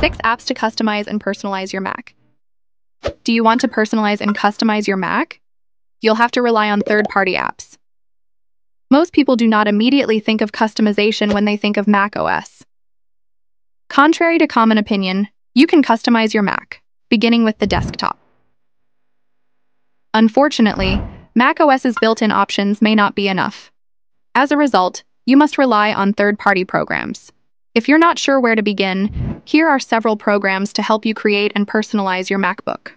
6 apps to customize and personalize your Mac. Do you want to personalize and customize your Mac? You'll have to rely on third-party apps. Most people do not immediately think of customization when they think of macOS. Contrary to common opinion, you can customize your Mac, beginning with the desktop. Unfortunately, macOS's built-in options may not be enough. As a result, you must rely on third-party programs. If you're not sure where to begin, here are several programs to help you create and personalize your MacBook.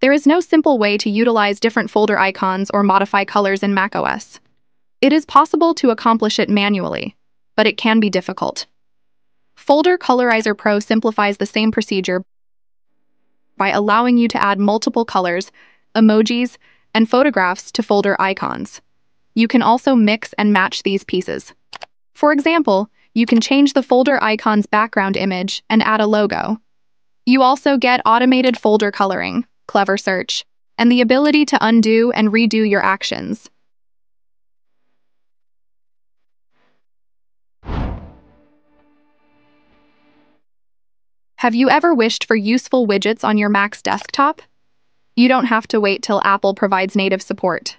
There is no simple way to utilize different folder icons or modify colors in macOS. It is possible to accomplish it manually, but it can be difficult. Folder Colorizer Pro simplifies the same procedure by allowing you to add multiple colors, emojis, and photographs to folder icons. You can also mix and match these pieces. For example, you can change the folder icon's background image and add a logo. You also get automated folder coloring, clever search, and the ability to undo and redo your actions. Have you ever wished for useful widgets on your Mac's desktop? You don't have to wait till Apple provides native support.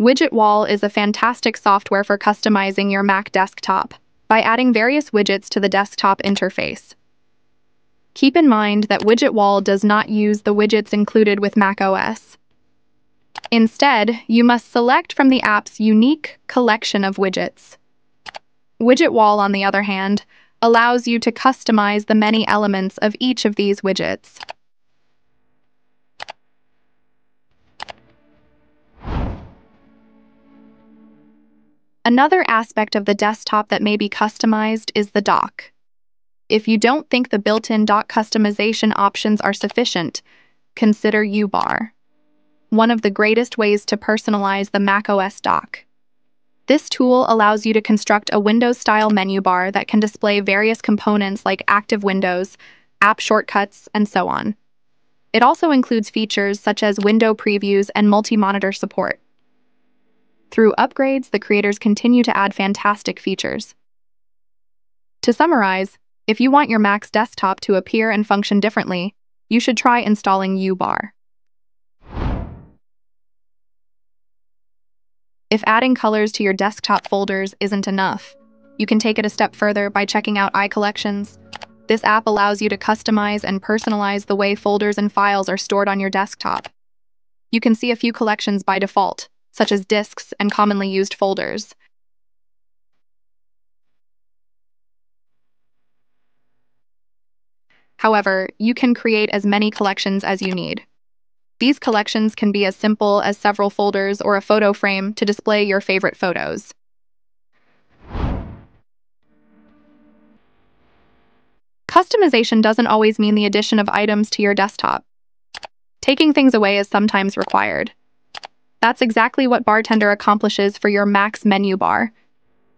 WidgetWall is a fantastic software for customizing your Mac desktop by adding various widgets to the desktop interface. Keep in mind that WidgetWall does not use the widgets included with macOS. Instead, you must select from the app's unique collection of widgets. WidgetWall, on the other hand, allows you to customize the many elements of each of these widgets. Another aspect of the desktop that may be customized is the dock. If you don't think the built-in dock customization options are sufficient, consider uBar, one of the greatest ways to personalize the macOS dock. This tool allows you to construct a Windows-style menu bar that can display various components like active windows, app shortcuts, and so on. It also includes features such as window previews and multi-monitor support. Through upgrades, the creators continue to add fantastic features. To summarize, if you want your Mac's desktop to appear and function differently, you should try installing uBar. If adding colors to your desktop folders isn't enough, you can take it a step further by checking out iCollections. This app allows you to customize and personalize the way folders and files are stored on your desktop. You can see a few collections by default, such as disks and commonly used folders. However, you can create as many collections as you need. These collections can be as simple as several folders or a photo frame to display your favorite photos. Customization doesn't always mean the addition of items to your desktop. Taking things away is sometimes required. That's exactly what Bartender accomplishes for your Mac's menu bar,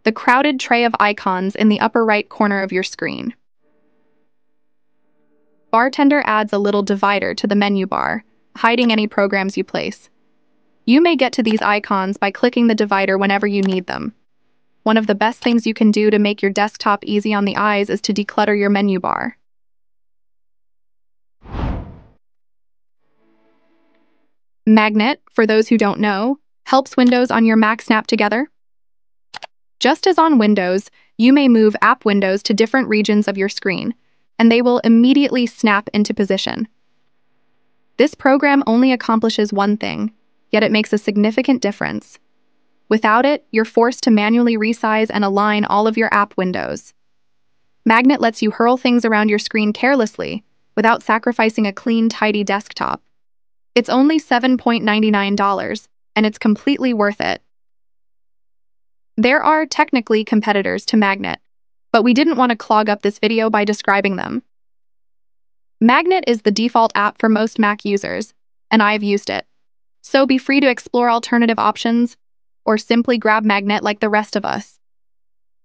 the crowded tray of icons in the upper right corner of your screen. Bartender adds a little divider to the menu bar, hiding any programs you place. You may get to these icons by clicking the divider whenever you need them. One of the best things you can do to make your desktop easy on the eyes is to declutter your menu bar. Magnet, for those who don't know, helps windows on your Mac snap together. Just as on Windows, you may move app windows to different regions of your screen, and they will immediately snap into position. This program only accomplishes one thing, yet it makes a significant difference. Without it, you're forced to manually resize and align all of your app windows. Magnet lets you hurl things around your screen carelessly without sacrificing a clean, tidy desktop. It's only $7.99, and it's completely worth it. There are technically competitors to Magnet, but we didn't want to clog up this video by describing them. Magnet is the default app for most Mac users, and I've used it. So be free to explore alternative options or simply grab Magnet like the rest of us.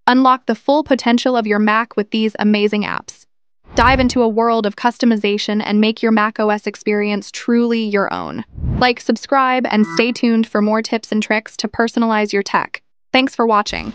Unlock the full potential of your Mac with these amazing apps. Dive into a world of customization and make your macOS experience truly your own. Like, subscribe, and stay tuned for more tips and tricks to personalize your tech. Thanks for watching.